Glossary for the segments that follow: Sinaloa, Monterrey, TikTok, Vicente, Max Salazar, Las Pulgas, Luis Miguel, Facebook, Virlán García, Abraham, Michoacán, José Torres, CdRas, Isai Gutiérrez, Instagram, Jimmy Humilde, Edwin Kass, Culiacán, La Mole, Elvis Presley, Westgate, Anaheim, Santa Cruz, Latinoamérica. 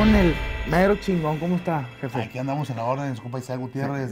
con el mero chingón. ¿Cómo está, jefe? Aquí andamos en la orden, su compa Isai Gutiérrez.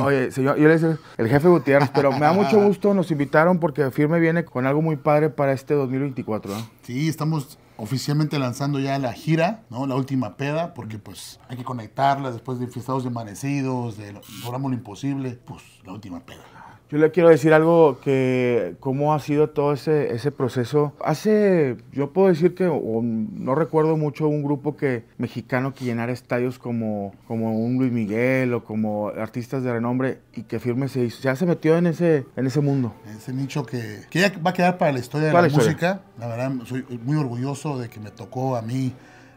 Oye, señor, yo le decía el jefe Gutiérrez, pero me da mucho gusto, nos invitaron porque Firme viene con algo muy padre para este 2024. Sí, estamos oficialmente lanzando ya la gira, ¿no? La última peda, porque pues hay que conectarla después de Fiestados de Amanecidos, de Logramos lo Imposible, pues la última peda. Yo le quiero decir algo que, cómo ha sido todo ese proceso. Hace, yo puedo decir que, no recuerdo mucho un grupo mexicano que llenara estadios como un Luis Miguel o como artistas de renombre y que Firme se metió en ese mundo. Ese nicho que ya va a quedar para la historia de la música. La verdad, soy muy orgulloso de que me tocó a mí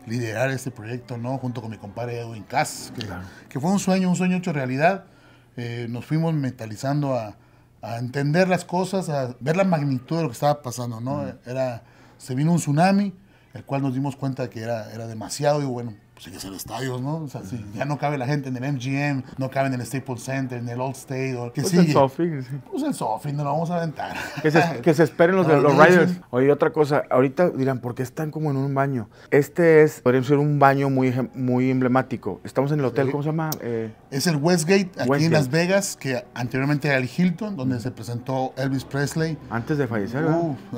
liderar este proyecto, ¿no? Junto con mi compadre Edwin Kass, que fue un sueño hecho realidad. Nos fuimos mentalizando a entender las cosas, a ver la magnitud de lo que estaba pasando, ¿no? Se vino un tsunami, el cual nos dimos cuenta que era demasiado, y bueno, pues hay que hacer estadios, ¿no? O sea, si ya no cabe la gente en el MGM, no cabe en el Staples Center, en el Old State, o ¿qué sigue? El Sofi. Pues el Sofi, nos lo vamos a aventar. Que se esperen los riders. Sí. Oye, otra cosa, ahorita dirán, ¿por qué están como en un baño? Podría ser un baño muy, muy emblemático. Estamos en el hotel, ¿cómo se llama? Es el Westgate, aquí en Las Vegas, que anteriormente era el Hilton, donde se presentó Elvis Presley. Antes de fallecer,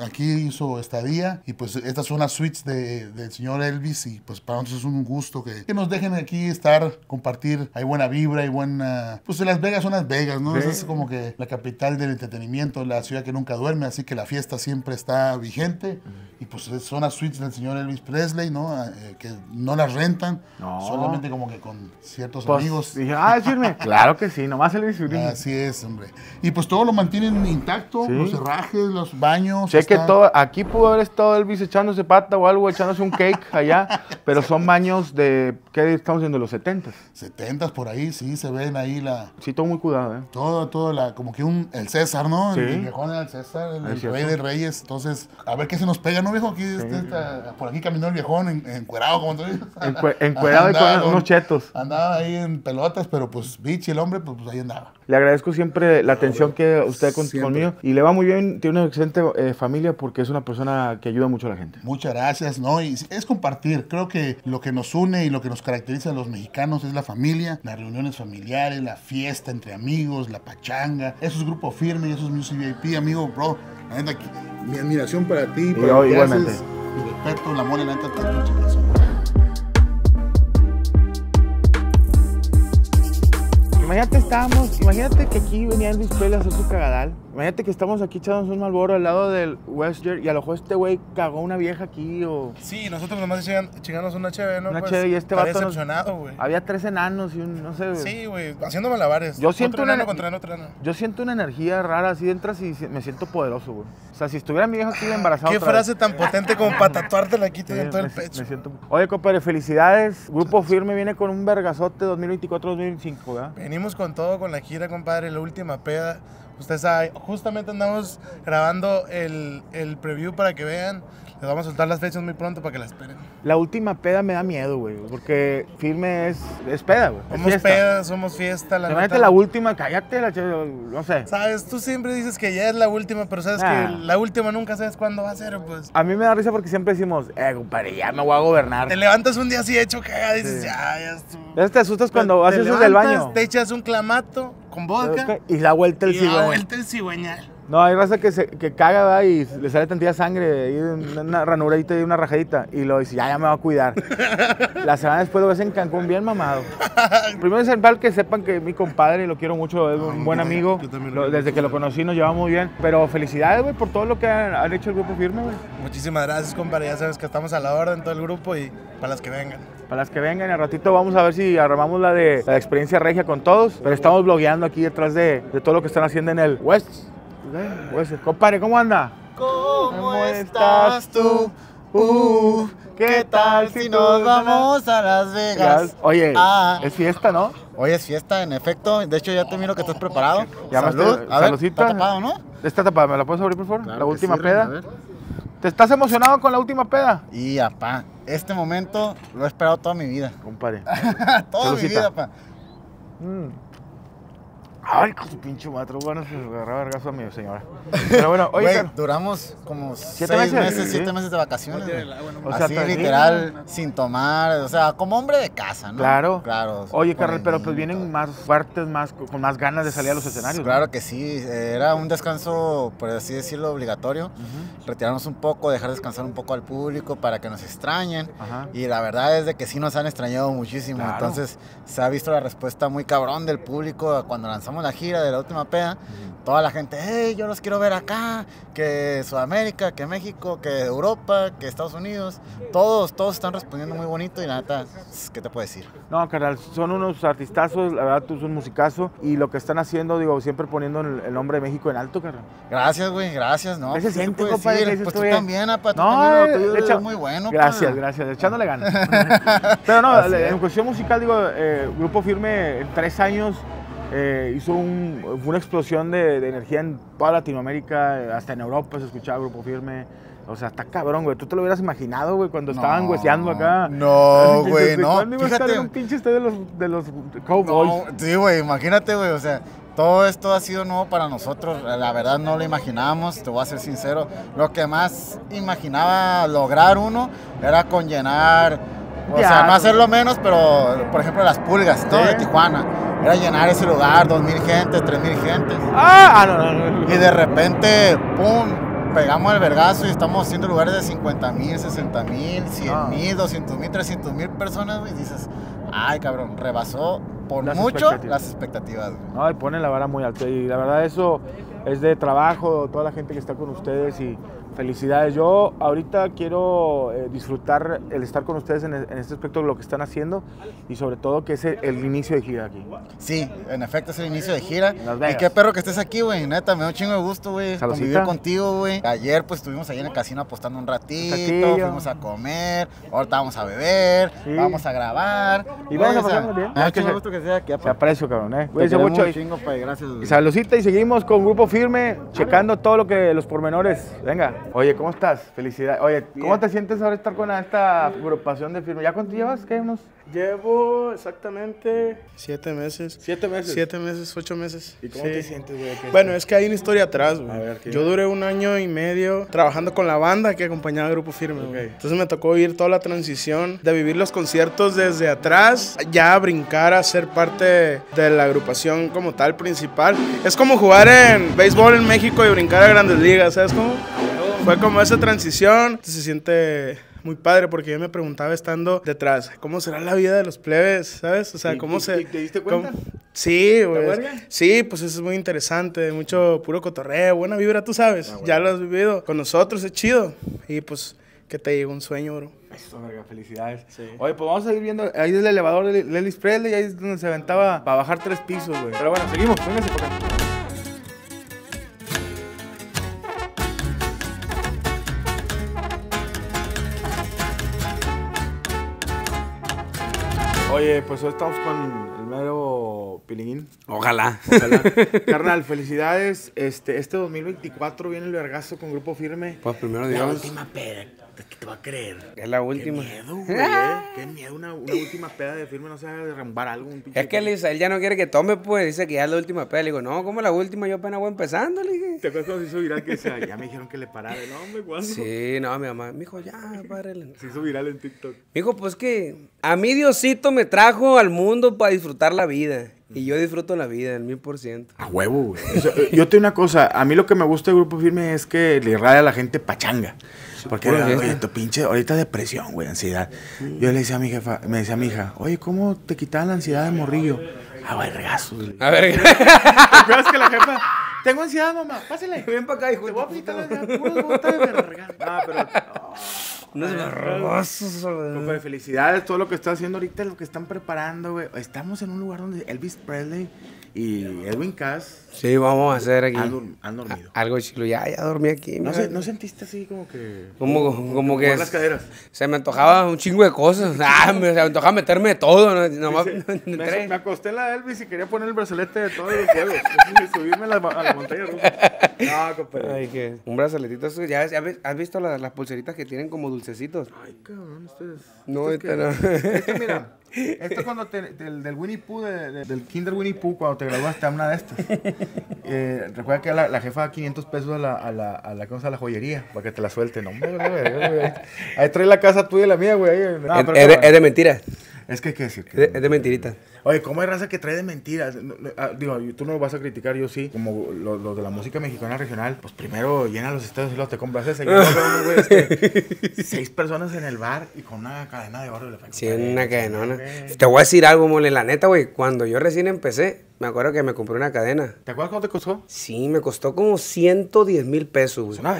aquí hizo estadía, y pues estas son las suites del señor Elvis, y pues para nosotros es un gusto que nos dejen aquí estar, compartir. Hay buena vibra, hay buena... Pues Las Vegas son Las Vegas, ¿no? Sí. Es como que la capital del entretenimiento, la ciudad que nunca duerme, así que la fiesta siempre está vigente. Y pues son las suites del señor Elvis Presley, ¿no? Que no las rentan, solamente como que con ciertos amigos. Dije, Firme. Claro que sí, nomás Elvis Presley. Así es, hombre. Y pues todo lo mantienen intacto, los herrajes, los baños. Cheque todo, aquí pudo haber estado Elvis echándose pata o algo, echándose un cake allá, pero son baños de, ¿qué estamos viendo? Los 70s. 70s por ahí, sí, se ven ahí la... Sí, todo muy cuidado, ¿eh? Todo, como que el César, ¿no? Sí. El viejón era el César, el rey de reyes. Entonces, a ver qué se nos pega, ¿no, viejo? Aquí, por aquí caminó el viejón encuerado, como tú dices. Encuerado y con unos chetos. Andaba ahí en pelotas, pero pues bichi el hombre, pues ahí andaba. Le agradezco siempre la atención que usted conmigo. Y le va muy bien, tiene una excelente familia porque es una persona que ayuda mucho a la gente. Muchas gracias, ¿no? Y es compartir. Creo que lo que nos une y lo que nos caracteriza a los mexicanos es la familia, las reuniones familiares, la fiesta entre amigos, la pachanga. Eso es Grupo Firme y eso es Music VIP, amigo, bro. La neta, mi admiración para ti, para lo que haces, mi respeto, el amor, la neta, te muchas gracias. Imagínate que aquí venía Elvis Presley a hacer su cagadal. Imagínate que estamos aquí echándonos un Marlboro al lado del Westgate y a lo mejor este güey cagó una vieja aquí o... Sí, nosotros nomás chingamos una chévere, ¿no? Una chévere y este vato decepcionado, güey. Había tres enanos y no sé... Sí, güey, haciendo malabares. Yo siento yo siento una energía rara, así entras y me siento poderoso, güey. O sea, si estuviera mi vieja aquí embarazada... Qué frase tan potente como para tatuártela aquí en todo el pecho. Oye, compadre, felicidades. Grupo Firme viene con un vergazote 2024-2025, ¿verdad? Venimos con todo, con la gira, compadre, la última peda. Usted sabe, justamente andamos grabando el preview para que vean. Les vamos a soltar las fechas muy pronto para que la esperen. La última peda me da miedo, güey, porque Firme es peda, güey. Somos peda, somos fiesta. Imagínate la última, cállate, no sé. Sabes, tú siempre dices que ya es la última, pero sabes que la última nunca sabes cuándo va a ser, pues. A mí me da risa porque siempre decimos, compadre, ya me voy a gobernar. Te levantas un día así hecho cagada, dices, ya estuvo. Te asustas cuando haces eso del baño. Te echas un clamato con vodka. Y la vuelta el cigüeñal. No, hay raza que caga, va, y le sale tantilla sangre, y una ranuradita y una rajadita, y lo dice, ya me va a cuidar. La semana después lo ves en Cancún bien mamado. Primero es el que sepan que mi compadre, lo quiero mucho, es un buen amigo. Desde que lo conocí nos llevamos muy bien. Pero felicidades, güey, por todo lo que han hecho el Grupo Firme, güey. Muchísimas gracias, compadre. Ya sabes que estamos a la orden, todo el grupo, y para las que vengan. Para las que vengan, al ratito vamos a ver si armamos la de Experiencia Regia con todos, pero estamos blogueando aquí detrás de todo lo que están haciendo en el West. Compadre, ¿cómo anda? ¿Cómo estás tú? ¿Qué tal si nos vamos a Las Vegas? Oye, es fiesta, ¿no? Hoy es fiesta, en efecto. De hecho, ya te miro que estás preparado. Salud. A ver, está tapado, ¿no? Está tapado. ¿Me la puedes abrir, por favor? Claro, la última peda. ¿Te estás emocionado con la última peda? Y, apá, este momento lo he esperado toda mi vida. Compadre. Toda mi vida, apá. Ay, con su pinche matro, bueno, se agarraba vergazo a mi señora. Pero bueno, oye, wey, duramos como 7 meses de vacaciones. O sea, así literal, sin tomar, o sea, como hombre de casa, ¿no? Claro. Claro. Oye, Carlos, pero pues vienen más fuertes, más con más ganas de salir a los escenarios. Claro, ¿no? Que sí, era un descanso, por así decirlo, obligatorio. Retirarnos un poco, dejar descansar un poco al público para que nos extrañen. Y la verdad es de que sí nos han extrañado muchísimo. Claro. Entonces, se ha visto la respuesta muy cabrón del público cuando lanzamos la gira de la última peda, toda la gente, hey, yo los quiero ver acá, que Sudamérica, que México, que Europa, que Estados Unidos, todos están respondiendo muy bonito y la neta, ¿qué te puedo decir? No, carnal, son unos artistazos, la verdad, tú eres un musicazo y lo que están haciendo, digo, siempre poniendo el nombre de México en alto, carnal. Gracias, güey, gracias, ¿no? Ese siento, compadre, pues tú también, apa, tú también, lo tuyo es muy bueno. Gracias, gracias, echándole ganas. Pero no, en cuestión musical, digo, Grupo Firme, en 3 años, hizo una explosión de energía en toda Latinoamérica, hasta en Europa se escuchaba Grupo Firme. O sea, está cabrón, güey. ¿Tú te lo hubieras imaginado, güey, cuando estaban hueseando acá? No, güey, no. ¿Cuándo iba a estar en un pinche estadio de los Cowboys? No, sí, güey, imagínate, güey, o sea, todo esto ha sido nuevo para nosotros, la verdad no lo imaginábamos, te voy a ser sincero. Lo que más imaginaba lograr uno era con llenar... O sea, no hacerlo menos, pero por ejemplo Las Pulgas, todo de Tijuana. Era llenar ese lugar, 2000 gentes, 3000 gentes. Y de repente, pum, pegamos el vergazo y estamos haciendo lugares de 50,000, 60,000, 100,000, 200,000, 300,000 personas. Y dices, ay cabrón, rebasó por mucho las expectativas. Ay, ponen la vara muy alta y la verdad eso es de trabajo, toda la gente que está con ustedes y... Felicidades, yo ahorita quiero disfrutar el estar con ustedes en este aspecto de lo que están haciendo y sobre todo que es el inicio de gira aquí. Sí, en efecto es el inicio de gira. Y qué perro que estés aquí, güey, neta, me da un chingo de gusto, güey, convivir contigo, güey. Ayer pues estuvimos ahí en el casino apostando un ratito, fuimos a comer, ahorita vamos a beber, vamos a grabar. Y vamos a pasarnos bien. Me da un gusto que estés aquí. Te aprecio, cabrón, Te queremos un chingo, pay, gracias, güey. Saludcita y seguimos con Grupo Firme, checando todo lo que los pormenores, venga. Oye, ¿cómo estás? Felicidades. Oye, ¿cómo te sientes ahora estar con esta agrupación de Firme? ¿Ya cuánto llevas? ¿Qué? ¿Unos? Llevo exactamente 7 meses. ¿7 meses? 7 meses, 8 meses. ¿Y cómo te sientes, güey? Bueno, es que hay una historia atrás, güey. Yo duré 1 año y medio trabajando con la banda que acompañaba al Grupo Firme. Entonces me tocó vivir toda la transición de vivir los conciertos desde atrás, ya brincar a ser parte de la agrupación como tal principal. Es como jugar en béisbol en México y brincar a Grandes Ligas, ¿sabes cómo? Fue como esa transición, se siente muy padre porque yo me preguntaba estando detrás, ¿cómo será la vida de los plebes? ¿Sabes? O sea, ¿Te diste cuenta? Sí, güey. Sí, pues eso es muy interesante, mucho puro cotorreo, buena vibra, tú sabes, ya lo has vivido con nosotros, es chido. Y pues que te llegó un sueño, bro. Eso, verga, felicidades. Sí. Oye, pues vamos a ir viendo, ahí es el elevador de Elvis Presley, ahí es donde se aventaba para bajar 3 pisos, güey. Pero bueno, seguimos, vénganse por acá. Oye, pues hoy estamos con el mero Pilinguín. Ojalá. Ojalá. Carnal, felicidades. Este 2024 viene el vergazo con Grupo Firme. Pues primero Dios. La última peda. ¿Qué te va a creer? Es la última. Qué miedo, güey. Qué miedo. Una última peda de Firme, no se va a derrambar algo. Es que él ya no quiere que tome, pues. Dice que ya es la última peda. Le digo, no, ¿cómo la última? Yo apenas voy empezando, le dije. ¿Te acuerdas cuando se hizo viral que ya me dijeron que le parara? No, hombre, ¿cuándo? Sí, no, mi mamá. Me dijo, ya, párale. Se hizo viral en TikTok. Me dijo, pues que a mí Diosito me trajo al mundo para disfrutar la vida. Y yo disfruto la vida, el 1000%. A huevo, güey. O sea, yo tengo una cosa. A mí lo que me gusta del Grupo Firme es que le irradia a la gente pachanga. Porque, oye, tu pinche, ahorita depresión, güey, ansiedad. Yo le decía a mi jefa, me decía a mi hija, oye, ¿cómo te quitaban la ansiedad de morrillo? Ah, güey, regazo. A ver, ¿te acuerdas que la jefa? Tengo ansiedad, mamá, pásale. Ven para acá, hijo. Te voy a quitar la ansiedad, puro bota de verga. Ah, pero... unos vergazos, güey. Felicidades, todo lo que está haciendo ahorita, lo que están preparando, güey. Estamos en un lugar donde Elvis Presley y Edwin Kass. Sí, vamos a hacer aquí. Han dormido. Algo chilo. Ya dormí aquí. ¿No sentiste así como que... Como que... las caderas. Se me antojaba un chingo de cosas. Se me antojaba meterme de todo. Me acosté en la de Elvis y quería poner el brazalete de todos los juegos. Y subirme a la montaña rusa. No, compadre. Un brazaletito. ¿Ya has visto las pulseritas que tienen como dulcecitos? Ay, cabrón. No, esta no. Mira, Esto es cuando del Winnie Pooh, del Kinder Winnie Pooh, cuando te graduaste, a una de estas. Recuerda que la jefa da 500 pesos a la joyería para que te la suelte. No, güey. Ahí trae la casa tuya y la mía, güey. No, es de mentira. Es que hay que decir que es de mentirita. Oye, ¿cómo hay raza que trae de mentiras? Digo, tú no lo vas a criticar, yo sí. Como los de la música mexicana regional, pues primero llena los estadios y luego te compras ese. Yo no veo, güey, 6 personas en el bar y con una cadena de oro. Sí, una cadenona. Te voy a decir algo, mole, la neta, güey. Cuando yo recién empecé, me acuerdo que me compré una cadena. ¿Te acuerdas cuánto te costó? Sí, me costó como 110,000 pesos, güey.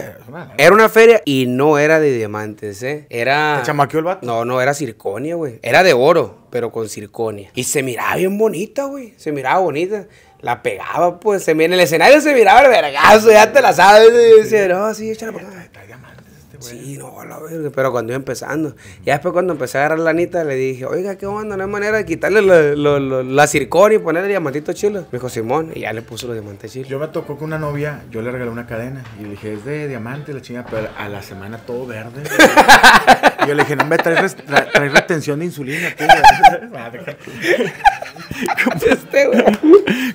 Era una feria y no era de diamantes, ¿eh? Era... ¿Te chamaqueó el vato? No, no, era circonia, güey. Era de oro, pero con circonia. Y se miraba bien bonita, güey. Se miraba bonita. La pegaba, pues. En el escenario se miraba el vergazo. Ya te la sabes. Y decía, no, sí, échala por acá. Sí, no, la verga. Pero cuando iba empezando. Ya después cuando empecé a agarrar la lanita, le dije, oiga, ¿qué onda? No hay manera de quitarle la circonia y ponerle diamantitos chulos. Me dijo, Simón, y ya le puso los diamantes chilos. Yo me tocó con una novia, yo le regalé una cadena. Y le dije, es de diamante, la chingada, pero a la semana todo verde. Y yo le dije, no, me traes retención de insulina, tío.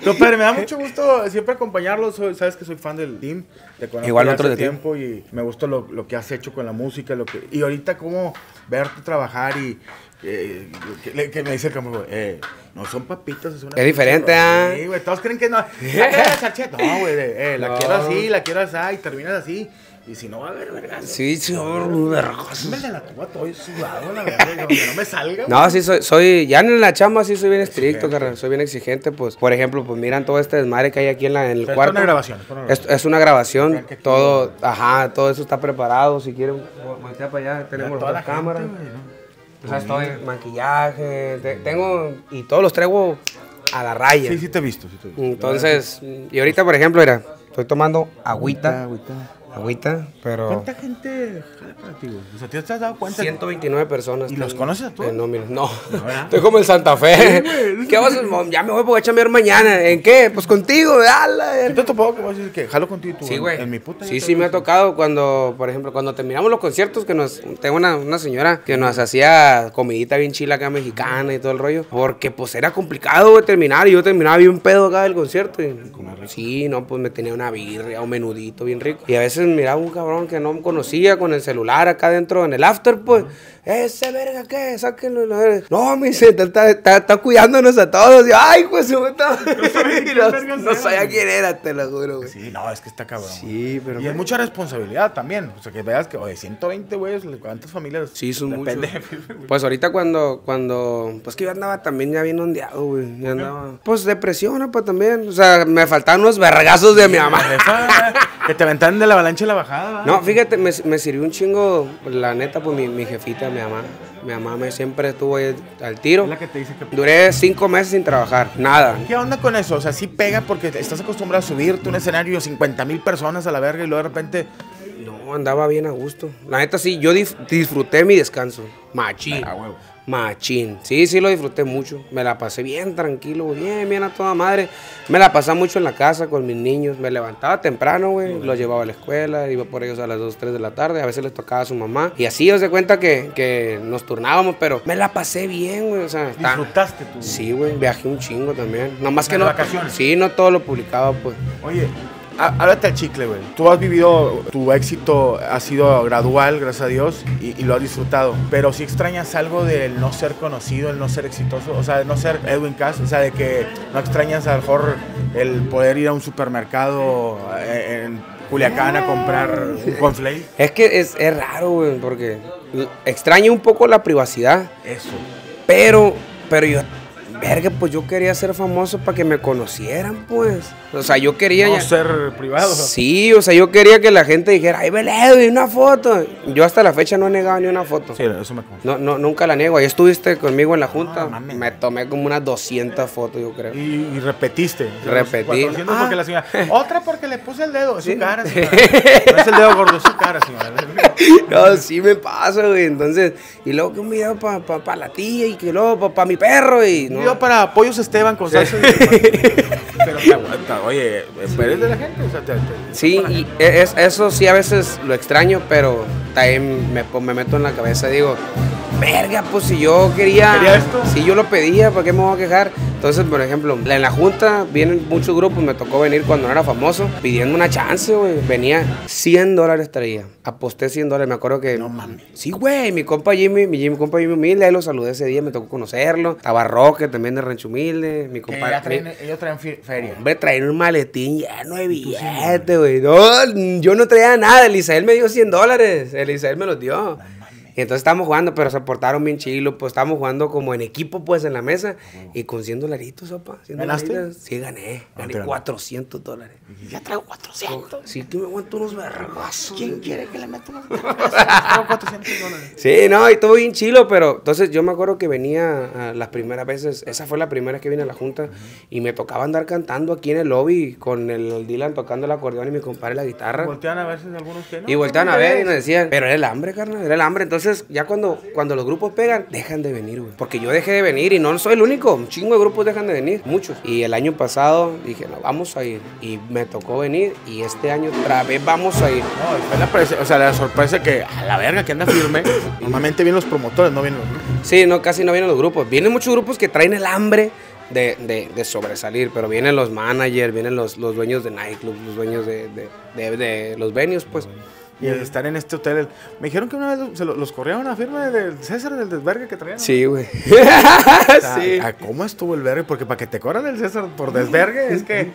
No, pero me da mucho gusto siempre acompañarlos. Sabes que soy fan del team. Te conozco. Igual otro de tiempo y me gusta lo que hace hecho con la música, lo que... Y ahorita como verte trabajar y... que me dice el campo, no son papitas, es una... Es diferente, ¿ah? Sí, güey, todos creen que no... No, güey, la quiero así, la quiero así, y terminas así. Y si no, va a haber vergas. Sí, sí, me la tuba todo sudado, la verdad, que no me salga. No, sí, soy ya en la chamba sí soy bien estricto, carnal, soy bien exigente, pues. Por ejemplo, pues miran todo este desmadre que hay aquí en el cuarto. Es una grabación, todo, ajá, todo eso está preparado, si quieren, voltea para allá, tenemos toda la cámara. O sea, estoy maquillaje, tengo, y todos los traigo a la raya. Sí, sí te he visto. Entonces, y ahorita, por ejemplo, mira, estoy tomando agüita, pero... ¿Cuánta gente jala para ti, güey? O sea, ¿te has dado cuenta? 129 personas. ¿Y los conoces a todos? No, mira, no. Estoy como en Santa Fe. Sí, ¿qué vas a hacer? Ya me voy, porque voy a chambear mañana. ¿En qué? Pues contigo. ¿Qué te topó? ¿Qué? ¿Jalo contigo tú? Sí, güey. En mi puta... Sí, sí, me ha tocado cuando, por ejemplo, cuando terminamos los conciertos, que nos... Tengo una señora que nos hacía comidita bien chila acá mexicana y todo el rollo. Porque, pues, era complicado, güey, terminar. Y yo terminaba bien pedo acá del concierto. Y, sí, no, pues, me tenía una birria, un menudito bien rico. Y a veces miraba un cabrón que no conocía con el celular acá dentro en el after, pues. Ese verga, ¿qué? Sáquenlo. No, me dice, está cuidándonos a todos. Y yo, ay, pues, yo no sabía quién era, te lo juro, güey. Sí, no, es que está cabrón. Sí, pero... Y hay mucha responsabilidad también. O sea, que veas que, oye, 120, güey, ¿cuántas familias? Sí, son muchos. Pues ahorita cuando... Pues que yo andaba también ya bien ondeado, güey. Ya andaba... Pues depresión, ¿no? Pues también. O sea, me faltaban unos vergazos de mi mamá. Que te aventaron de la avalancha y la bajada, ¿verdad? No, fíjate, me sirvió un chingo, la neta, pues mi jefita, mi mamá. Mi mamá me siempre estuvo ahí al tiro. Es la que te dice que... Duré 5 meses sin trabajar, nada. ¿Qué onda con eso? O sea, sí pega porque estás acostumbrado a subirte a un escenario, 50,000 personas a la verga y luego de repente... No, andaba bien a gusto. La neta, sí, yo disfruté mi descanso. Machín. A huevo. Machín. Sí, sí, lo disfruté mucho. Me la pasé bien tranquilo, bien, bien a toda madre. Me la pasaba mucho en la casa con mis niños. Me levantaba temprano, güey. Los llevaba a la escuela. Iba por ellos a las 2, 3 de la tarde. A veces les tocaba a su mamá. Y así, os de cuenta que nos turnábamos, pero me la pasé bien, güey. O sea, ¿disfrutaste tú? Sí, güey. Viajé un chingo también. Nomás que no... ¿Vacaciones? Sí, no todo lo publicaba, pues. Oye... Háblate al chicle, güey. Tú has vivido, tu éxito ha sido gradual, gracias a Dios, y lo has disfrutado. Pero sí extrañas algo del no ser conocido, el no ser exitoso, o sea, de no ser Edwin Kass, o sea, de que no extrañas a lo mejor el poder ir a un supermercado en Culiacán a comprar un conflate. Es que es raro, güey, porque extraño un poco la privacidad. Eso. Pero yo... Verga, pues yo quería ser famoso para que me conocieran, pues. O sea, yo quería... No ya... ser privado. Sí, o sea, yo quería que la gente dijera, ay, Beledo, y una foto. Yo hasta la fecha no he negado ni una foto. Sí, eso me consta. No, no, nunca la niego. Ahí estuviste conmigo en la junta. No, me tomé como unas 200 fotos, yo creo. Y repetiste. Repetí. Porque la señora... Otra porque le puse el dedo. Sí. Su cara, señora. No es el dedo gordo, su cara, señora. No, sí me pasa, güey. Entonces, y luego que un video para la tía y que luego para mi perro y... No. Para Pollos Esteban con salsa. Pero te aguanta, oye, eres de la gente, o sea, sí, y eso sí a veces lo extraño, pero también me meto en la cabeza, digo, verga, pues si yo quería... ¿Quería esto? Si yo lo pedía, ¿para qué me voy a quejar? Entonces, por ejemplo, en la junta vienen muchos grupos, me tocó venir cuando no era famoso, pidiendo una chance, güey. Venía $100 traía, aposté $100, me acuerdo que... No mames. Sí, güey, mi compa Jimmy Humilde, ahí lo saludé ese día, me tocó conocerlo. Estaba Roque, también de Rancho Humilde, mi compa... Ellos traen feria. Hombre, traen un maletín lleno de billetes, güey. No, yo no traía nada, el Isael me dio $100, el Isael me los dio. Y entonces estábamos jugando, pero se portaron bien chilo, pues estábamos jugando como en equipo, pues en la mesa, y con $100, papá. ¿Ganaste? Sí, gané $400. Ya traigo 400. Sí, que me aguanto unos vergazos. ¿Quién quiere que le meta unos vergazos? Traigo $400. Sí, no, y estuvo bien chilo, pero entonces yo me acuerdo que venía las primeras veces, esa fue la primera vez que vine a la junta, y me tocaba andar cantando aquí en el lobby con el Dylan tocando el acordeón y mi compadre la guitarra. Voltean a ver si algunos que no. Y voltean a ver y nos decían, pero era el hambre, carnal, era el hambre. Entonces, ya cuando los grupos pegan, dejan de venir, güey. Porque yo dejé de venir y no soy el único. Un chingo de grupos dejan de venir, muchos. Y el año pasado dije, no, vamos a ir. Y me tocó venir y este año otra vez vamos a ir. No, fue la sorpresa que a la verga que anda Firme. Normalmente vienen los promotores, no vienen los grupos. Sí, no, casi no vienen los grupos. Vienen muchos grupos que traen el hambre de sobresalir, pero vienen los managers, vienen los dueños de nightclubs, los dueños de los venues, pues. Y el estar en este hotel, me dijeron que una vez los corrieron a Firme del César, del desvergue que traían. Sí, güey. Sí. ¿Cómo estuvo el vergue? Porque para que te corran el César por desvergue, es que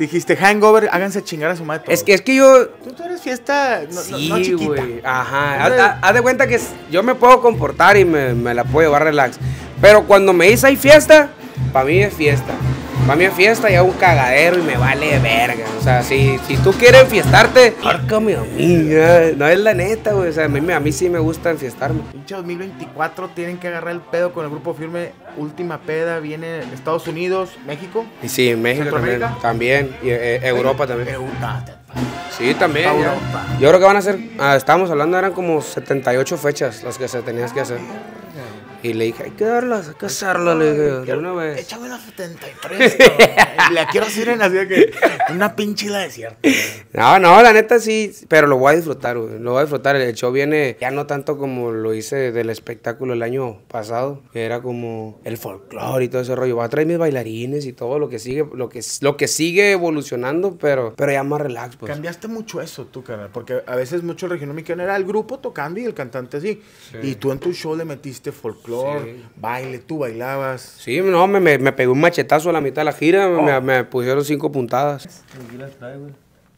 dijiste, hangover, háganse chingar a su madre todos. Es que yo... Tú eres fiesta, no, sí, no chiquita. Wey. Ajá. Haz de cuenta que yo me puedo comportar y me la puedo llevar relax. Pero cuando me dice hay fiesta, para mí es fiesta. Para mí es fiesta y hago un cagadero y me vale verga. O sea, si tú quieres enfiestarte, árcame a mí. No es la neta, güey. O sea, a mí sí me gusta enfiestarme. Pinche 2024 tienen que agarrar el pedo con el Grupo Firme. Última peda viene Estados Unidos, México. Y sí, México también. Y Europa también. Sí, también. Europa. Yo creo que van a ser, estábamos hablando, eran como 78 fechas las que se tenías que hacer. Y le dije, hay que darlas, le dije, de una vez. Échame las 73, cabrón. La quiero hacer en así de que una pinche isla desierta. No, la neta sí, pero lo voy a disfrutar, güey. Lo voy a disfrutar. El show viene ya no tanto como lo hice del espectáculo el año pasado, que era como el folclore y todo ese rollo. Voy a traer mis bailarines y todo lo que sigue evolucionando, pero ya más relax, pues. Cambiaste mucho eso tú, carnal, porque a veces mucho el regional mexicano era el grupo tocando y el cantante así. Sí. Y tú en tu show le metiste folclore. Sí. Baile, tú bailabas. Sí, no, me pegó un machetazo a la mitad de la gira, me pusieron 5 puntadas.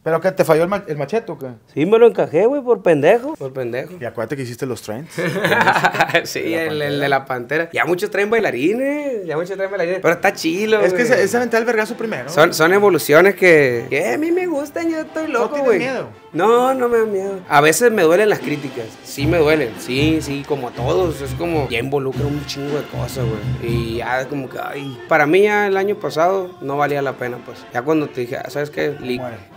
¿Pero qué? ¿Te falló el machete o qué? Sí, me lo encajé, güey, por pendejo. Y acuérdate que hiciste los trends. Sí, el de la Pantera. Ya muchos traen bailarines, pero está chilo, güey. Es que es aventar el vergazo primero. Son evoluciones que a mí me gustan, yo estoy loco, güey. ¿No tienes miedo? No me da miedo. A veces me duelen las críticas, sí me duelen, sí, como a todos. Es como, ya involucra un chingo de cosas, güey. Y ya como que, ay. Para mí ya el año pasado no valía la pena, pues. Ya cuando te dije, ¿sabes qué?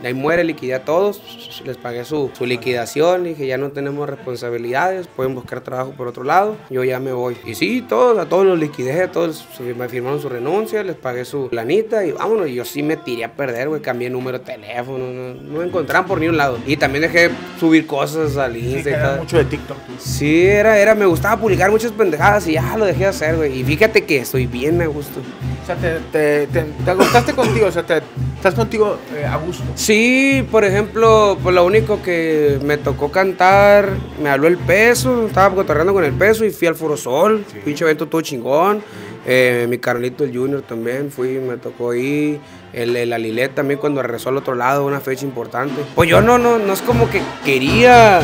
Ahí muere. Liquidé a todos, les pagué su liquidación, dije ya no tenemos responsabilidades, pueden buscar trabajo por otro lado, yo ya me voy. Y sí, a todos los liquidé, todos me firmaron su renuncia, les pagué su planita y vámonos. Y yo sí me tiré a perder, güey, cambié número de teléfono, no me encontraban por ningún lado. Y también dejé subir cosas al Instagram. Sí, mucho de TikTok. Sí, me gustaba publicar muchas pendejadas y ya lo dejé de hacer, güey. Y fíjate que estoy bien a gusto. O sea, te agotaste contigo, o sea, estás contigo a gusto. Sí. Por ejemplo, pues lo único que me tocó cantar, me habló el Peso, estaba cotorreando con el Peso y fui al Foro Sol, sí. Pinche evento todo chingón. Mi Carlito el Junior también fui, me tocó ir. La Lilet también cuando regresó al otro lado, una fecha importante. Pues yo no es como que quería,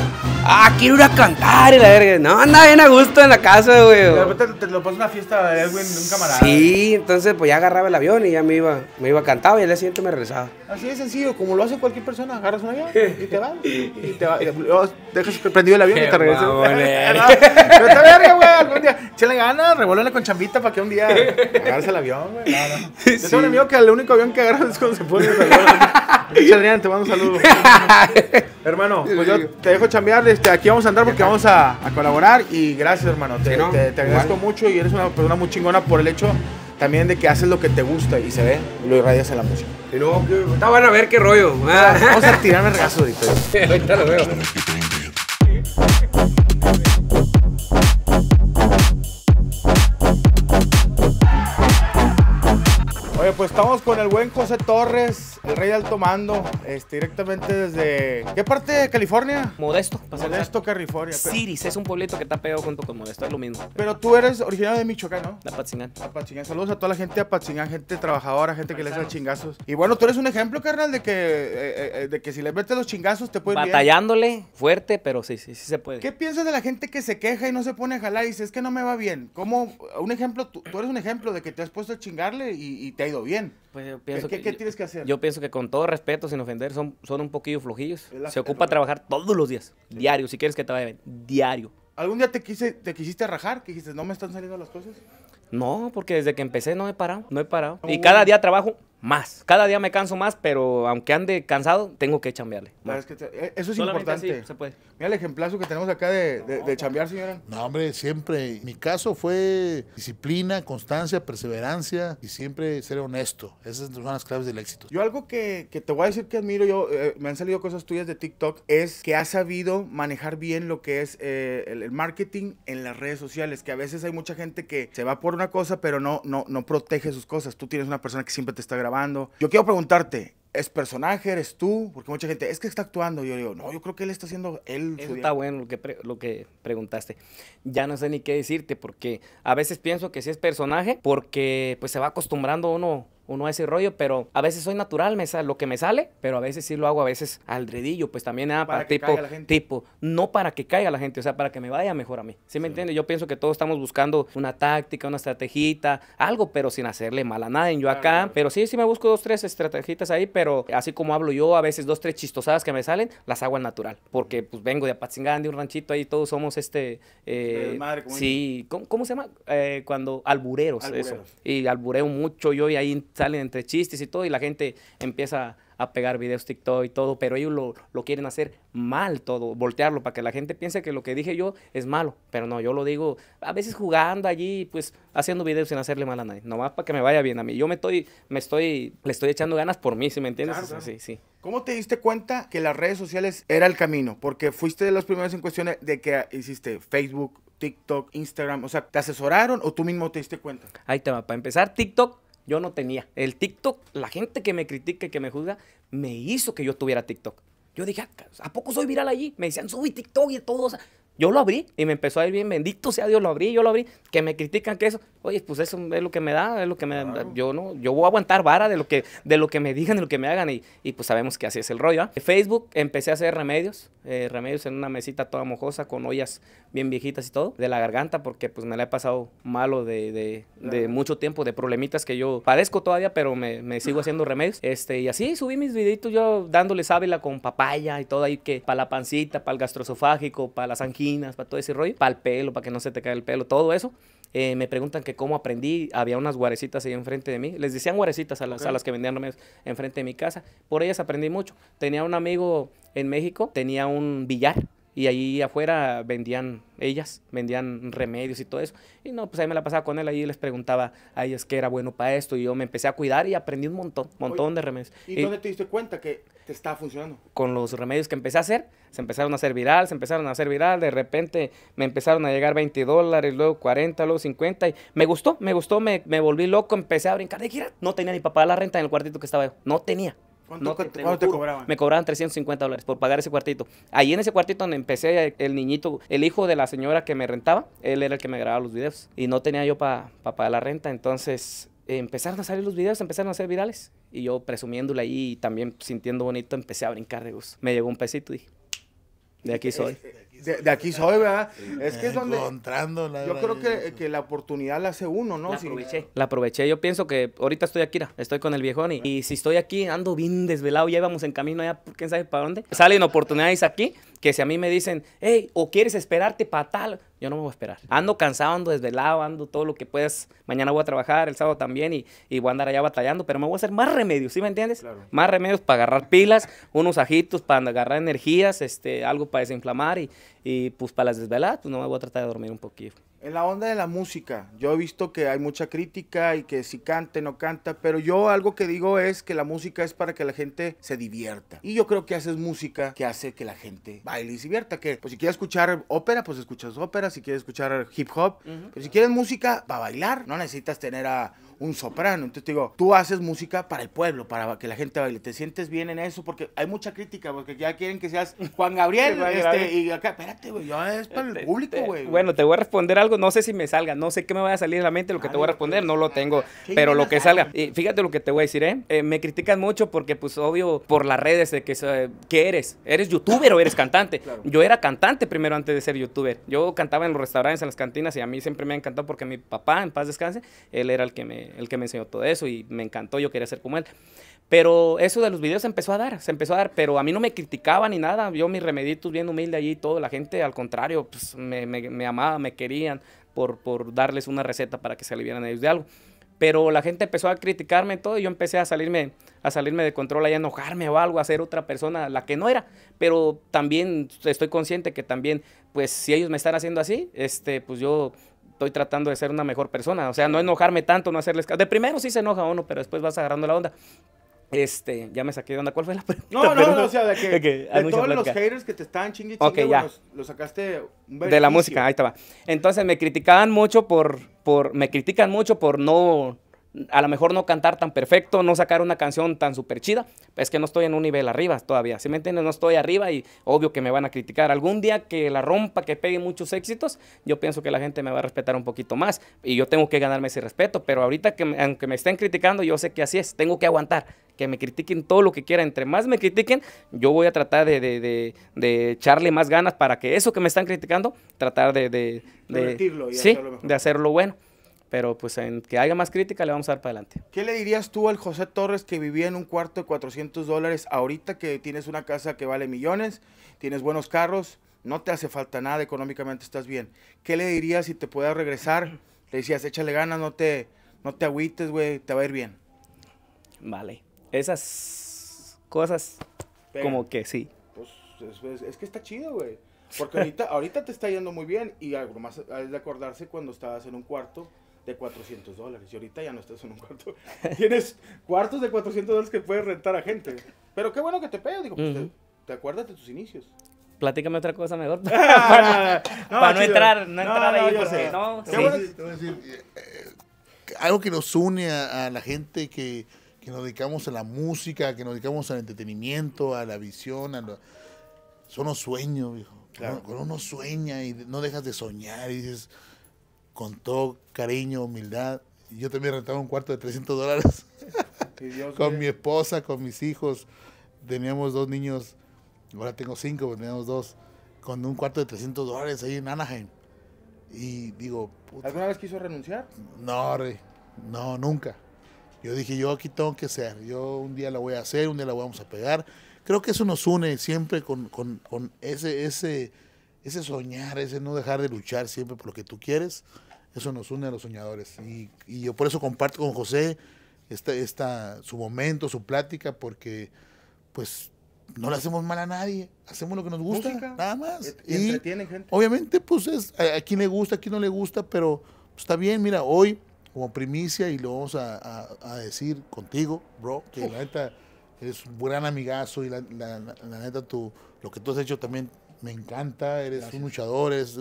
quiero ir a cantar y la verga. No, anda bien a gusto en la casa, güey. De repente te lo pasó una fiesta de Edwin, un camarada. Sí, entonces pues ya agarraba el avión y ya me iba a cantar y al día siguiente me regresaba. Así de sencillo, como lo hace cualquier persona, agarras un avión y te vas. Dejas prendido el avión y te regresas. Pero está verga, güey, algún día. Échale ganas, revuélvela con chambita para que un día agarres el avión, güey. No. Sí. Yo tengo un amigo que el único avión que agarras cuando se pone el avión. Te mando un saludo. Hermano, pues yo te dejo chambear. Aquí vamos a andar porque vamos a colaborar. Y gracias, hermano. Te agradezco mucho y eres una persona muy chingona por el hecho también de que haces lo que te gusta y se ve, lo irradias en la música. Pero está bueno, a ver qué rollo. Vamos a tirar el regazo ahorita. Ahorita lo veo. pues estamos con el buen José Torres, el rey de alto mando, directamente desde... ¿Qué parte de California? Modesto. Modesto, California. Ciris, es un pueblito que está pegado junto con Modesto, es lo mismo. Pero tú eres originario de Michoacán, ¿no? De Apatzingán. Apatzingán. Saludos a toda la gente de Apatzingán, gente trabajadora, gente que le hace chingazos. Y bueno, tú eres un ejemplo, carnal, de que si le metes los chingazos te puedes... Batallándole, bien. Fuerte, pero sí, sí, sí se puede. ¿Qué piensas de la gente que se queja y no se pone a jalar y dice, es que no me va bien? ¿Cómo? Un ejemplo, tú eres un ejemplo de que te has puesto a chingarle y te ha ido bien. Pues yo pienso ¿Qué tienes que hacer? Yo pienso que con todo respeto, sin ofender, son un poquillo flojillos. Se ocupa trabajar todos los días, sí. Diario, si quieres que te vaya bien, diario. ¿Algún día te quisiste rajar? ¿Que dijiste, no me están saliendo las cosas? No, porque desde que empecé no he parado. Y cada día trabajo más, cada día me canso más, pero aunque ande cansado, tengo que chambearle. Es que eso es solamente importante. Sí, se puede. Mira el ejemplazo que tenemos acá de chambear, señora. No, hombre, siempre. Mi caso fue disciplina, constancia, perseverancia y siempre ser honesto. Esas son las claves del éxito. Yo algo que te voy a decir que admiro, yo me han salido cosas tuyas de TikTok, es que has sabido manejar bien lo que es el marketing en las redes sociales, que a veces hay mucha gente que se va por una cosa, pero no protege sus cosas. Tú tienes una persona que siempre te está grabando. Yo quiero preguntarte, ¿es personaje, eres tú? Porque mucha gente, es que está actuando. Yo digo, no, yo creo que él está haciendo él. Eso está bueno lo que preguntaste. Ya no sé ni qué decirte, porque a veces pienso que sí es personaje, porque pues se va acostumbrando uno a ese rollo, pero a veces soy natural, lo que me sale, pero a veces sí lo hago, a veces al redillo, pues también nada para tipo, no para que caiga la gente, o sea, para que me vaya mejor a mí, ¿sí me entiendes? Yo pienso que todos estamos buscando una táctica, una estrategita, algo, pero sin hacerle mal a nadie, yo acá, claro. Pero sí, sí me busco 2, 3 estrategitas ahí, pero así como hablo yo, a veces 2, 3 chistosadas que me salen, las hago al natural, porque pues vengo de Apatzingán, de un ranchito ahí, todos somos madre, sí, ¿cómo se llama? Cuando, albureros, eso, y albureo mucho yo y ahí salen entre chistes y todo, y la gente empieza a pegar videos TikTok y todo, pero ellos lo quieren hacer mal todo, voltearlo para que la gente piense que lo que dije yo es malo, pero no, yo lo digo a veces jugando allí, pues haciendo videos sin hacerle mal a nadie, nomás para que me vaya bien a mí, yo le estoy echando ganas por mí, ¿sí me entiendes? Claro, claro. Sí, sí. ¿Cómo te diste cuenta que las redes sociales era el camino? Porque fuiste de los primeros en cuestión de que hiciste Facebook, TikTok, Instagram, o sea, ¿te asesoraron o tú mismo te diste cuenta? Ahí te va, para empezar, TikTok, yo no tenía. El TikTok, la gente que me critica y que me juzga, me hizo que yo tuviera TikTok. Yo dije, ¿a poco soy viral allí? Me decían, subí TikTok y todo. O sea, yo lo abrí y me empezó a ir bien. Bendito sea Dios, yo lo abrí. Que me critican que eso. Oye, pues eso es lo que me da, es lo que me da. Claro. Yo voy a aguantar vara de lo que me digan, de lo que me hagan. Y pues sabemos que así es el rollo, ¿eh? En Facebook empecé a hacer remedios. Remedios en una mesita toda mojosa, con ollas bien viejitas y todo. De la garganta, porque pues me la he pasado malo de mucho tiempo, de problemitas que yo padezco todavía, pero me sigo haciendo remedios. Y así subí mis videitos yo dándole sábila con papaya y todo ahí, que para la pancita, para el gastroesofágico, para las anginas, para todo ese rollo, para el pelo, para que no se te caiga el pelo, todo eso. Me preguntan que cómo aprendí, había unas guarecitas ahí enfrente de mí, les decían guarecitas a las que vendían remedios enfrente de mi casa, por ellas aprendí mucho. Tenía un amigo en México, tenía un billar y allí afuera vendían remedios y todo eso, y no, pues ahí me la pasaba con él, ahí les preguntaba a ellas qué era bueno para esto, y yo me empecé a cuidar y aprendí un montón de remedios. ¿Y dónde te diste cuenta que te estaba funcionando? Con los remedios que empecé a hacer, se empezaron a hacer viral, de repente me empezaron a llegar $20, luego 40, luego 50, y me gustó, me volví loco, empecé a brincar de gira, no tenía ni papá la renta en el cuartito que estaba yo, no tenía. ¿Cuánto te cobraban? Me cobraban $350 por pagar ese cuartito. Ahí en ese cuartito donde empecé, el niñito, el hijo de la señora que me rentaba, él era el que me grababa los videos. Y no tenía yo para pagar la renta, entonces empezaron a salir los videos, empezaron a ser virales. Y yo presumiéndole ahí y también sintiendo bonito, empecé a brincar de gusto. Me llegó un pesito y dije, de aquí soy. De aquí soy, ¿verdad? Sí, es que es donde... Yo creo que la oportunidad la hace uno, ¿no? La aproveché. Yo pienso que ahorita estoy aquí, estoy con el viejón y si estoy aquí, ando bien desvelado, ya íbamos en camino allá, quién sabe para dónde. Salen oportunidades aquí que si a mí me dicen, hey, o quieres esperarte para tal, yo no me voy a esperar. Ando cansado, ando desvelado, ando todo lo que puedas. Mañana voy a trabajar, el sábado también y voy a andar allá batallando, pero me voy a hacer más remedios, ¿sí me entiendes? Claro. Más remedios para agarrar pilas, unos ajitos para agarrar energías, algo para desinflamar y pues para las desveladas, pues no me voy a tratar de dormir un poquito. En la onda de la música, yo he visto que hay mucha crítica y que si canta, no canta, pero yo algo que digo es que la música es para que la gente se divierta. Y yo creo que haces música que hace que la gente baile y se divierta, que pues si quieres escuchar ópera, pues escuchas ópera, si quieres escuchar hip hop, pero si quieres música para bailar, no necesitas tener a un soprano. Entonces te digo, tú haces música para el pueblo, para que la gente baile, te sientes bien en eso, porque hay mucha crítica, porque ya quieren que seas Juan Gabriel, y acá, espérate, güey, ya es para el público, güey. Bueno, te voy a responder algo, no sé si me salga, no sé qué me vaya a salir de la mente, lo que te voy a responder, no lo tengo, pero lo que salga. Y fíjate lo que te voy a decir, me critican mucho porque, pues, obvio, por las redes, de que ¿eres youtuber o eres cantante? Claro. Yo era cantante primero antes de ser youtuber. Yo cantaba en los restaurantes, en las cantinas, y a mí siempre me ha encantado porque mi papá, en paz descanse, él era el que me enseñó todo eso y me encantó, yo quería ser como él. Pero eso de los videos se empezó a dar, pero a mí no me criticaba ni nada. Yo mis remeditos bien humilde allí y todo, la gente al contrario, pues me amaba, me querían por darles una receta para que se aliviaran ellos de algo. Pero la gente empezó a criticarme todo y yo empecé a salirme de control, a enojarme o algo, a ser otra persona, la que no era. Pero también estoy consciente que también, pues si ellos me están haciendo así, pues yo estoy tratando de ser una mejor persona. O sea, no enojarme tanto, no hacerles caso. De primero sí se enoja uno, pero después vas agarrando la onda. Ya me saqué de onda. ¿Cuál fue la pregunta? No, o sea, de todos los haters que te estaban chingue, okay, bueno, los sacaste un beneficio. De la música, ahí estaba. Entonces me criticaban mucho por no, a lo mejor no cantar tan perfecto, no sacar una canción tan súper chida. Es que no estoy en un nivel arriba todavía, ¿sí me entiendes? No estoy arriba y obvio que me van a criticar. Algún día que la rompa, que pegue muchos éxitos, yo pienso que la gente me va a respetar un poquito más y yo tengo que ganarme ese respeto. Pero ahorita, aunque me estén criticando, yo sé que así es, tengo que aguantar. Que me critiquen todo lo que quiera, entre más me critiquen, yo voy a tratar de echarle más ganas para que eso que me están criticando, tratar de hacerlo bueno. Pero pues en que haya más crítica le vamos a dar para adelante. ¿Qué le dirías tú al José Torres que vivía en un cuarto de $400 ahorita que tienes una casa que vale millones, tienes buenos carros, no te hace falta nada, económicamente estás bien? ¿Qué le dirías si te pudieras regresar? Le decías, échale ganas, no te agüites, güey, te va a ir bien. Vale, esas cosas como que sí. Pues es que está chido, güey. Porque ahorita te está yendo muy bien y algo más es de acordarse cuando estabas en un cuarto de $400 y ahorita ya no estás en un cuarto. Tienes cuartos de $400 que puedes rentar a gente. Pero qué bueno que te pegas, digo, pues te acuerdas de tus inicios. Platícame otra cosa mejor. Para no entrar ahí porque no. Qué bueno. Te voy a decir, algo que nos une a la gente que nos dedicamos a la música, que nos dedicamos al entretenimiento, a la visión, son los sueños, viejo. Claro. Cuando uno sueña y no dejas de soñar y dices, con todo cariño, humildad, yo también rentaba un cuarto de $300 con mi esposa, con mis hijos. Teníamos 2 niños, ahora tengo 5, pero teníamos 2, con un cuarto de $300 ahí en Anaheim. Y digo, puta. ¿Alguna vez quiso renunciar? No, rey, no, nunca. Yo dije, yo aquí tengo que ser, yo un día la voy a hacer, un día la vamos a pegar. Creo que eso nos une siempre con ese soñar, ese no dejar de luchar siempre por lo que tú quieres. Eso nos une a los soñadores. Y yo por eso comparto con José su momento, su plática, porque pues no le hacemos mal a nadie. Hacemos lo que nos gusta, música, nada más. Y entretiene gente. Obviamente, pues a quien le gusta, a quien no le gusta, pero pues, está bien. Mira, hoy como primicia, y lo vamos a decir contigo, bro, que la neta eres un gran amigazo y la neta lo que tú has hecho también me encanta. Eres gracias. Un luchador, eres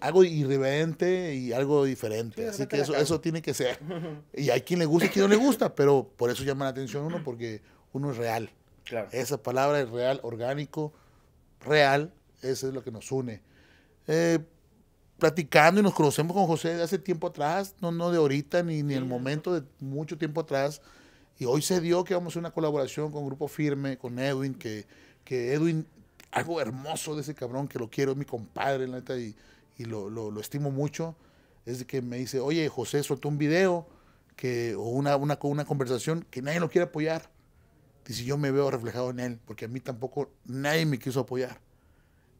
algo irreverente y algo diferente. Sí, así que eso tiene que ser. Y hay quien le gusta y quien no le gusta, pero por eso llama la atención uno, porque uno es real. Claro. Esa palabra es real, orgánico, real, eso es lo que nos une. Platicando y nos conocemos con José de hace tiempo atrás, no de ahorita ni el momento, de mucho tiempo atrás, y hoy se dio que vamos a hacer una colaboración con Grupo Firme, con Edwin, que Edwin, algo hermoso de ese cabrón, que lo quiero, es mi compadre, la neta, y lo estimo mucho, es de que me dice, oye, José soltó un video o una conversación que nadie lo quiere apoyar, dice, yo me veo reflejado en él, porque a mí tampoco nadie me quiso apoyar,